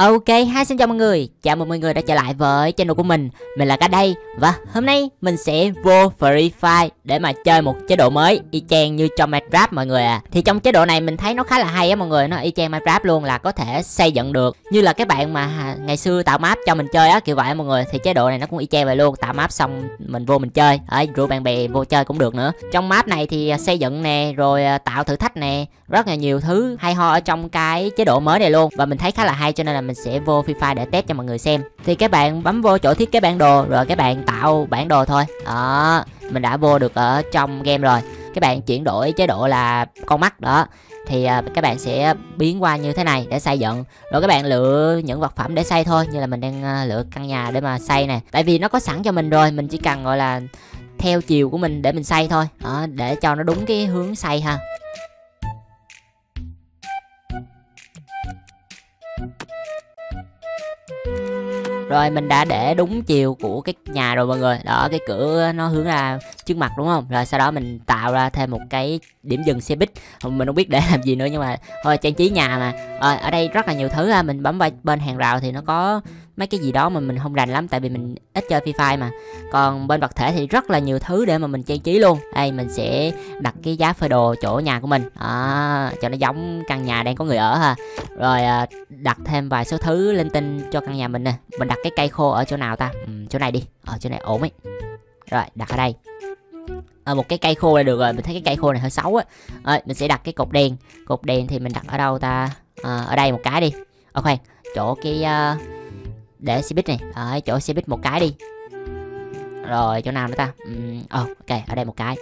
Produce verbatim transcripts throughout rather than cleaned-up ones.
Ok, hi xin chào mọi người. Chào mừng mọi người đã trở lại với channel của mình. Mình là Cá đây và hôm nay mình sẽ vô Free Fire để mà chơi một chế độ mới y chang như trong Madtrap mọi người à. Thì trong chế độ này mình thấy nó khá là hay á mọi người, nó y chang Madtrap luôn, là có thể xây dựng được như là các bạn mà ngày xưa tạo map cho mình chơi á, kiểu vậy mọi người. Thì chế độ này nó cũng y chang vậy luôn, tạo map xong mình vô mình chơi, ở rủ bạn bè vô chơi cũng được nữa. Trong map này thì xây dựng nè, rồi tạo thử thách nè, rất là nhiều thứ hay ho ở trong cái chế độ mới này luôn, và mình thấy khá là hay cho nên là mình sẽ vô Free Fire để test cho mọi người xem. Thì các bạn bấm vô chỗ thiết kế bản đồ rồi các bạn tạo bản đồ thôi. Đó, mình đã vô được ở trong game rồi. Các bạn chuyển đổi chế độ là con mắt đó, thì các bạn sẽ biến qua như thế này để xây dựng. Rồi các bạn lựa những vật phẩm để xây thôi, như là mình đang lựa căn nhà để mà xây nè. Tại vì nó có sẵn cho mình rồi, mình chỉ cần gọi là theo chiều của mình để mình xây thôi. Đó, để cho nó đúng cái hướng xây ha. Rồi mình đã để đúng chiều của cái nhà rồi mọi người. Đó, cái cửa nó hướng ra trước mặt đúng không? Rồi sau đó mình tạo ra thêm một cái điểm dừng xe buýt. Mình không biết để làm gì nữa nhưng mà thôi trang trí nhà mà. Rồi, ở đây rất là nhiều thứ ha. Mình bấm vào bên hàng rào thì nó có mấy cái gì đó mà mình không rành lắm, tại vì mình ít chơi Free Fire mà. Còn bên vật thể thì rất là nhiều thứ để mà mình trang trí luôn. Đây mình sẽ đặt cái giá phơi đồ chỗ nhà của mình à, cho nó giống căn nhà đang có người ở ha. Rồi đặt thêm vài số thứ linh tinh cho căn nhà mình nè. Mình đặt cái cây khô ở chỗ nào ta? Ừ, chỗ này đi, ở chỗ này ổn ấy. Rồi đặt ở đây. À, một cái cây khô là được rồi. Mình thấy cái cây khô này hơi xấu á. À, mình sẽ đặt cái cột đèn. Cột đèn thì mình đặt ở đâu ta? À, ở đây một cái đi. Ờ khoan, chỗ cái uh, để xe buýt này. Ở chỗ xe buýt một cái đi. Rồi chỗ nào nữa ta? uhm, Ok, ở đây một cái.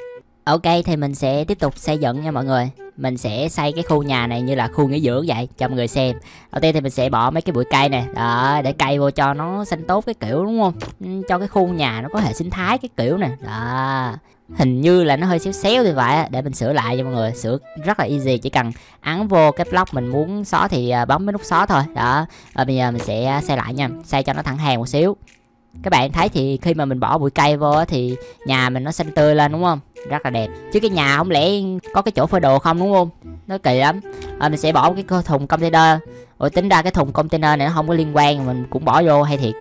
Ok thì mình sẽ tiếp tục xây dựng nha mọi người. Mình sẽ xây cái khu nhà này như là khu nghỉ dưỡng vậy cho mọi người xem. Đầu tiên thì mình sẽ bỏ mấy cái bụi cây nè, đó, để cây vô cho nó xanh tốt cái kiểu đúng không? Cho cái khu nhà nó có hệ sinh thái cái kiểu nè. Đó, hình như là nó hơi xéo xéo thì vậy, để mình sửa lại cho mọi người. Sửa rất là easy, chỉ cần ấn vô cái block mình muốn xóa thì bấm cái nút xóa thôi. Đó, rồi bây giờ mình sẽ xây lại nha, xây cho nó thẳng hàng một xíu. Các bạn thấy thì khi mà mình bỏ bụi cây vô thì nhà mình nó xanh tươi lên đúng không? Rất là đẹp. Chứ cái nhà không lẽ có cái chỗ phơi đồ không đúng không? Nó kỳ lắm. À, mình sẽ bỏ cái thùng container. Ủa tính ra cái thùng container này nó không có liên quan, mình cũng bỏ vô hay thiệt.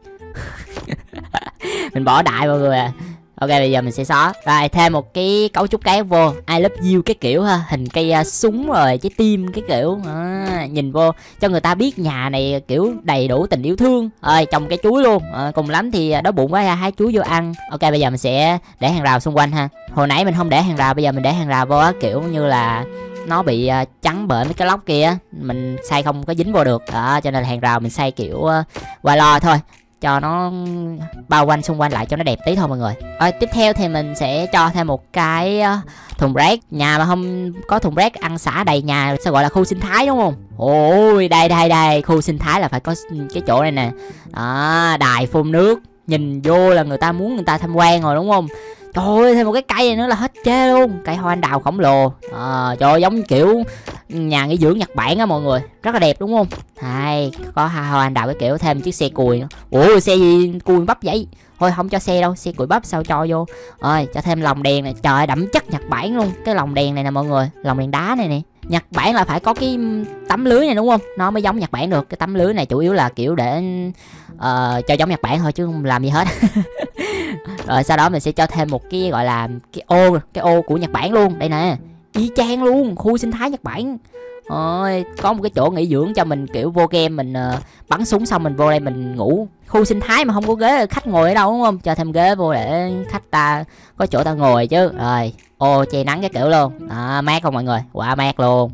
Mình bỏ đại mọi người à. Ok bây giờ mình sẽ xóa. Rồi thêm một cái cấu trúc cái vô I love you cái kiểu ha. Hình cây uh, súng rồi trái tim cái kiểu à, nhìn vô cho người ta biết nhà này kiểu đầy đủ tình yêu thương. Rồi trồng cái chuối luôn à, cùng lắm thì đói bụng quá hái chuối vô ăn. Ok bây giờ mình sẽ để hàng rào xung quanh ha. Hồi nãy mình không để hàng rào, bây giờ mình để hàng rào vô á, kiểu như là nó bị uh, trắng bởi mấy cái lóc kia. Mình xây không có dính vô được. Đó, cho nên hàng rào mình xây kiểu uh, qua lo thôi, cho nó bao quanh xung quanh lại cho nó đẹp tí thôi mọi người. Rồi, tiếp theo thì mình sẽ cho thêm một cái thùng rác. Nhà mà không có thùng rác ăn xả đầy nhà sẽ gọi là khu sinh thái đúng không? Ôi đây đây đây, khu sinh thái là phải có cái chỗ này nè. Đó, đài phun nước, nhìn vô là người ta muốn người ta tham quan rồi đúng không? Trời ơi, thêm một cái cây này nữa là hết chê luôn. Cây hoa anh đào khổng lồ à, trời ơi, giống kiểu nhà nghỉ dưỡng Nhật Bản á mọi người. Rất là đẹp đúng không? Hay, có hoa anh đào cái kiểu. Thêm chiếc xe cùi nữa. Ủa xe gì cùi bắp vậy? Thôi không cho xe đâu, xe cùi bắp sao cho vô. Rồi cho thêm lồng đèn này. Trời ơi, đậm chất Nhật Bản luôn. Cái lồng đèn này nè mọi người, lồng đèn đá này nè. Nhật Bản là phải có cái tấm lưới này đúng không? Nó mới giống Nhật Bản được. Cái tấm lưới này chủ yếu là kiểu để uh, cho giống Nhật Bản thôi chứ không làm gì hết. Rồi sau đó mình sẽ cho thêm một cái gọi là cái ô, cái ô của Nhật Bản luôn. Đây nè, y chang luôn, khu sinh thái Nhật Bản. Ôi, có một cái chỗ nghỉ dưỡng cho mình kiểu vô game mình uh, bắn súng xong mình vô đây mình ngủ. Khu sinh thái mà không có ghế khách ngồi ở đâu đúng không? Cho thêm ghế vô để khách ta có chỗ ta ngồi chứ. Rồi, ô che nắng cái kiểu luôn. À, mát không mọi người? Quá mát luôn.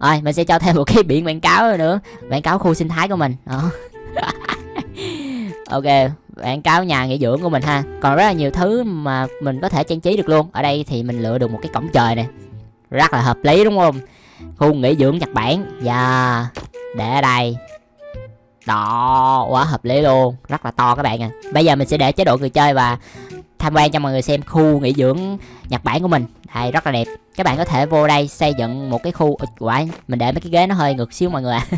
Rồi, mình sẽ cho thêm một cái biển quảng cáo nữa, quảng cáo khu sinh thái của mình. Đó. Ok, quảng cáo nhà nghỉ dưỡng của mình ha. Còn rất là nhiều thứ mà mình có thể trang trí được luôn. Ở đây thì mình lựa được một cái cổng trời nè, rất là hợp lý đúng không? Khu nghỉ dưỡng Nhật Bản. Dạ yeah. Để ở đây. Đó, quá hợp lý luôn. Rất là to các bạn à. Bây giờ mình sẽ để chế độ người chơi và tham quan cho mọi người xem khu nghỉ dưỡng Nhật Bản của mình. Đây, rất là đẹp. Các bạn có thể vô đây xây dựng một cái khu. Quả, mình để mấy cái ghế nó hơi ngược xíu mọi người ạ. À.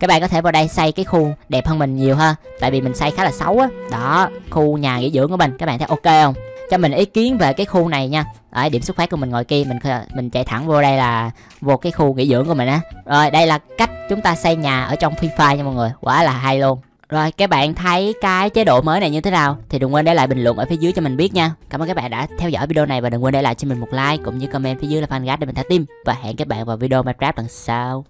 Các bạn có thể vào đây xây cái khu đẹp hơn mình nhiều ha. Tại vì mình xây khá là xấu á. Đó, khu nhà nghỉ dưỡng của mình. Các bạn thấy ok không? cho mình ý kiến về cái khu này nha. Đấy, điểm xuất phát của mình ngồi kia, mình mình chạy thẳng vô đây là vô cái khu nghỉ dưỡng của mình á. Rồi đây là cách chúng ta xây nhà ở trong Free Fire nha mọi người, quá là hay luôn. Rồi các bạn thấy cái chế độ mới này như thế nào thì đừng quên để lại bình luận ở phía dưới cho mình biết nha. Cảm ơn các bạn đã theo dõi video này và đừng quên để lại cho mình một like cũng như comment phía dưới là fanpage để mình thả tim. Và hẹn các bạn vào video Madtrap lần sau.